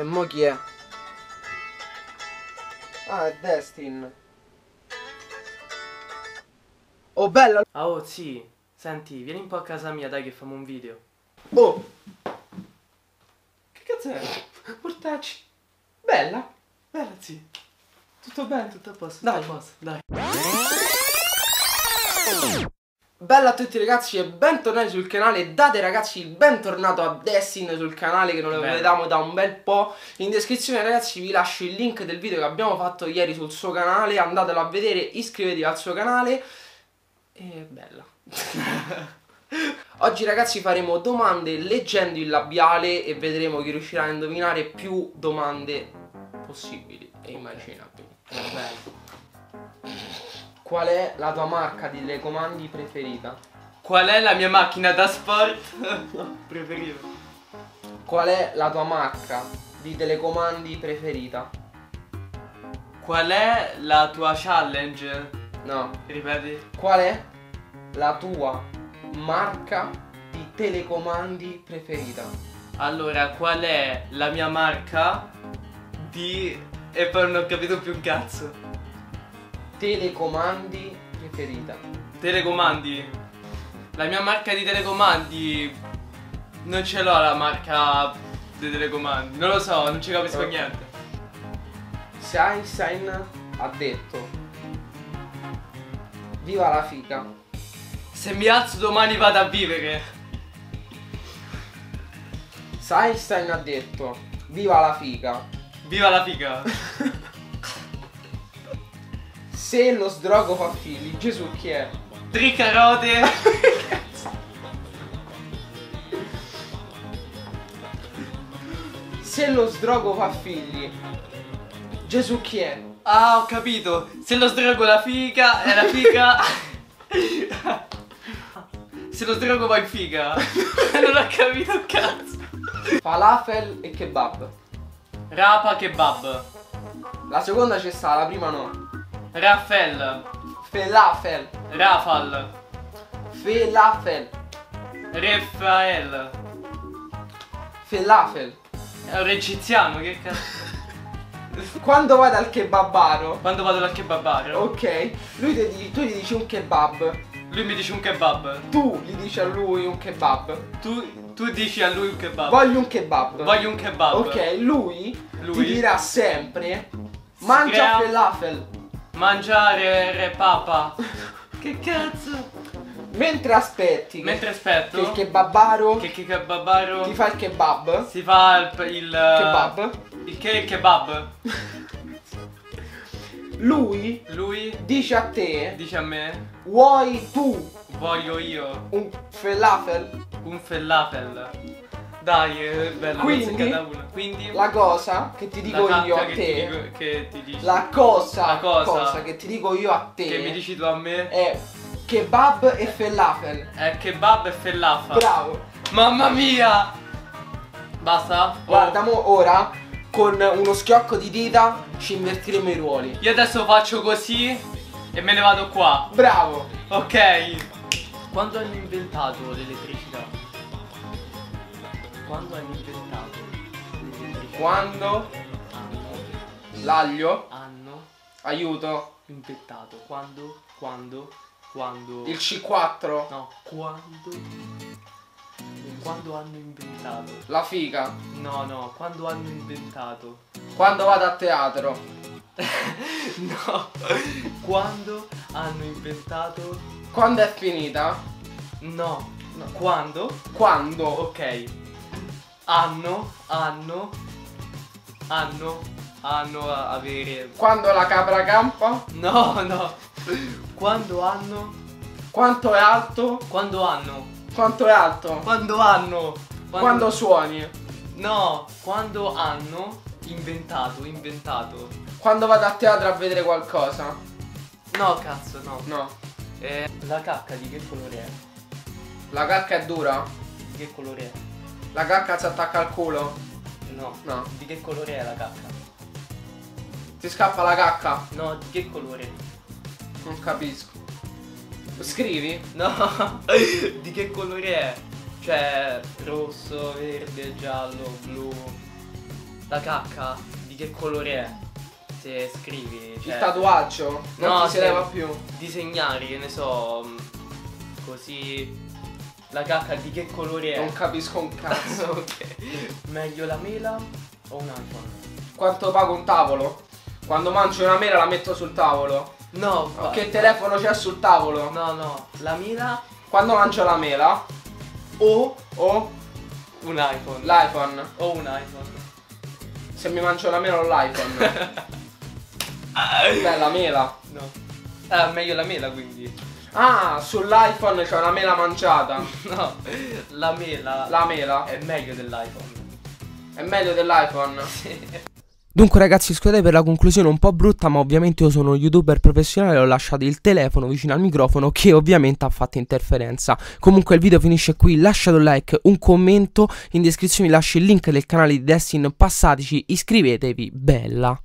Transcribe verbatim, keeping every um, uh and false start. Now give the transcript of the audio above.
E mo chi è? Ah, è Destin. Oh, bella! Ah, oh, sì. Senti, vieni un po' a casa mia, dai, che famo un video. Oh! Che cazzo è? Portacci. Bella? Bella, sì. Tutto bene, tutto a posto. Dai, tutto a posto, dai. Bella a tutti ragazzi e bentornati sul canale. Date ragazzi il bentornato a Destin sul canale, che non lo vedevamo da un bel po'. In descrizione ragazzi vi lascio il link del video che abbiamo fatto ieri sul suo canale. Andatelo a vedere, iscrivetevi al suo canale. E bella. Oggi ragazzi faremo domande leggendo il labiale e vedremo chi riuscirà a indovinare più domande possibili e immaginabili. Bello. Qual è la tua marca di telecomandi preferita? Qual è la mia macchina da sport preferita? Qual è la tua marca di telecomandi preferita? Qual è la tua challenge? No. Ripeti. Qual è la tua marca di telecomandi preferita? Allora, qual è la mia marca di... e poi non ho capito più un cazzo. Telecomandi preferita. Telecomandi. La mia marca di telecomandi. Non ce l'ho la marca dei telecomandi. Non lo so, non ci capisco okay. niente. Se Einstein ha detto viva la figa, se mi alzo domani vado a vivere. Se Einstein ha detto viva la figa, viva la figa. Se lo sdrogo fa figli, Gesù chi è? Tre carote! Se lo sdrogo fa figli, Gesù chi è? Ah, ho capito! Se lo sdrogo la figa, è la figa! Se lo sdrogo va in figa! Non ho capito cazzo! Falafel e kebab. Rapa kebab. La seconda c'è sta, la prima no. Raffael. Felafel. Rafal. Felafel. Raffael. Felafel. È un egiziano, che cazzo. Quando vai dal kebabaro. Quando vado dal kebabaro. Ok. Lui ti, tu gli dici un kebab. Lui mi dice un kebab. Tu gli dici a lui un kebab. Tu, tu dici a lui un kebab. Voglio un kebab. Voglio un kebab. Ok, lui, lui. ti dirà sempre mangia felafel. Mangiare re papa. Che cazzo? Mentre aspetti. Mentre aspetto. Che il kebabaro. Che il kebabaro. Ti fa il kebab. Si fa il. il kebab. Il che il kebab. Lui. Lui. Dice a te. Dice a me. Vuoi tu. Voglio io. Un falafel. Un falafel. Dai, è bella. Quindi, Quindi la cosa che ti dico io a che te ti dico, che ti dici. La cosa, la cosa, cosa che ti dico io a te, che mi dici tu a me, è kebab e falafel. È kebab e falafel. Bravo. Mamma mia. Basta? Guarda, mo ora con uno schiocco di dita ci invertiremo i ruoli. Io adesso faccio così e me ne vado qua. Bravo. Ok. Quando hanno inventato l'elettricità? Quando hanno inventato? Quando? L'aglio? Hanno. Aiuto. Inventato. Quando? Quando? Quando? Il C quattro? No. Quando? Quando hanno inventato? La figa? No, no. Quando hanno inventato? Quando vado a teatro? No. Quando hanno inventato? Quando è finita? No. No. Quando? Quando? Ok. Anno, anno, anno, anno a avere. Quando la capra campa? No, no. Quando hanno? Quanto è alto? Quando hanno? Quanto è alto? Quando hanno? Quando, quando suoni? No, quando hanno inventato, inventato. Quando vado a teatro a vedere qualcosa? No, cazzo, no. No. Eh, la cacca di che colore è? La cacca è dura? Di che colore è? La cacca si attacca al culo? No. No. Di che colore è la cacca? Ti scappa la cacca? No, di che colore? Non capisco. Scrivi? No. Di che colore è? Cioè, rosso, verde, giallo, blu. la cacca di che colore è? Se scrivi, cioè... Il tatuaggio? Non no, ti si leva più. Disegnare, che ne so, così... La cacca di che colore è? Non capisco un cazzo. Okay. Meglio la mela o un iPhone? Quanto pago un tavolo? Quando mangio una mela la metto sul tavolo? No. Ma che telefono c'è sul tavolo? No, no. La mela? Quando mangio la mela o o un iPhone. L'iPhone. O un iPhone. Se mi mangio la mela o l'iPhone. Beh, la mela. No. Eh, meglio la mela quindi. Ah, sull'iPhone c'è una mela mangiata. No, la mela. La mela è meglio dell'iPhone. È meglio dell'iPhone? Sì. Dunque ragazzi, scusate per la conclusione un po' brutta, ma ovviamente io sono uno youtuber professionale e ho lasciato il telefono vicino al microfono, che ovviamente ha fatto interferenza. Comunque il video finisce qui, lasciate un like, un commento, in descrizione vi lascio il link del canale di Destin, passateci, iscrivetevi, bella.